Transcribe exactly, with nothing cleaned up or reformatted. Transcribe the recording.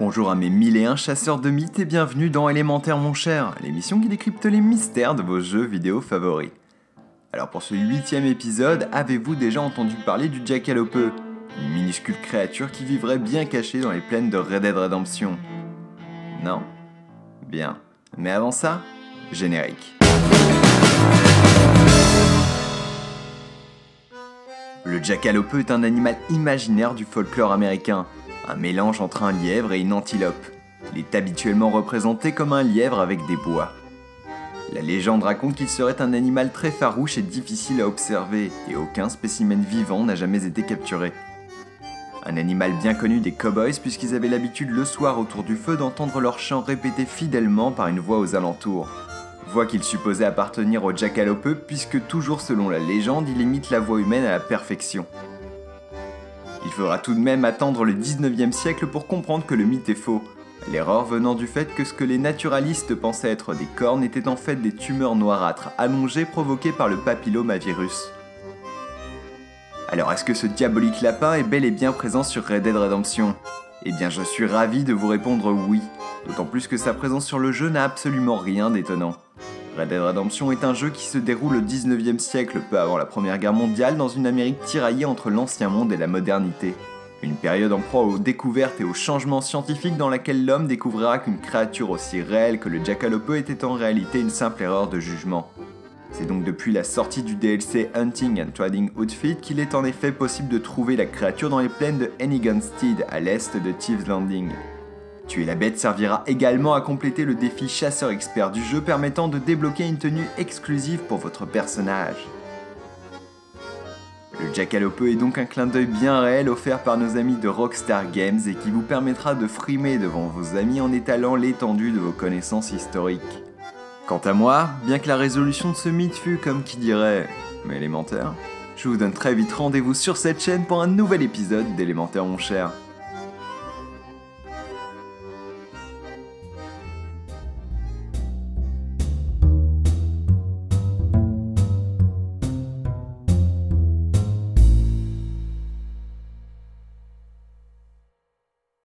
Bonjour à mes mille et un chasseurs de mythes et bienvenue dans Élémentaire mon cher, l'émission qui décrypte les mystères de vos jeux vidéo favoris. Alors pour ce huitième épisode, avez-vous déjà entendu parler du Jackalope, une minuscule créature qui vivrait bien cachée dans les plaines de Red Dead Redemption? Non? Bien. Mais avant ça, générique. Le Jackalope est un animal imaginaire du folklore américain, un mélange entre un lièvre et une antilope. Il est habituellement représenté comme un lièvre avec des bois. La légende raconte qu'il serait un animal très farouche et difficile à observer, et aucun spécimen vivant n'a jamais été capturé. Un animal bien connu des cow-boys puisqu'ils avaient l'habitude le soir autour du feu d'entendre leur chant répété fidèlement par une voix aux alentours. Voix qu'il supposait appartenir au Jackalope puisque toujours selon la légende, il imite la voix humaine à la perfection. Il faudra tout de même attendre le dix-neuvième siècle pour comprendre que le mythe est faux, l'erreur venant du fait que ce que les naturalistes pensaient être des cornes étaient en fait des tumeurs noirâtres allongées provoquées par le papillomavirus. Alors est-ce que ce diabolique lapin est bel et bien présent sur Red Dead Redemption? Eh bien je suis ravi de vous répondre oui, d'autant plus que sa présence sur le jeu n'a absolument rien d'étonnant. Red Dead Redemption est un jeu qui se déroule au dix-neuvième siècle, peu avant la Première Guerre mondiale, dans une Amérique tiraillée entre l'ancien monde et la modernité. Une période en proie aux découvertes et aux changements scientifiques dans laquelle l'homme découvrira qu'une créature aussi réelle que le Jackalope était en réalité une simple erreur de jugement. C'est donc depuis la sortie du D L C Hunting and Trading Outfit qu'il est en effet possible de trouver la créature dans les plaines de Henniganstead à l'est de Thieves Landing. Tuer la bête servira également à compléter le défi chasseur expert du jeu permettant de débloquer une tenue exclusive pour votre personnage. Le Jackalope est donc un clin d'œil bien réel offert par nos amis de Rockstar Games et qui vous permettra de frimer devant vos amis en étalant l'étendue de vos connaissances historiques. Quant à moi, bien que la résolution de ce mythe fût, comme qui dirait, élémentaire, je vous donne très vite rendez-vous sur cette chaîne pour un nouvel épisode d'Élémentaire mon cher.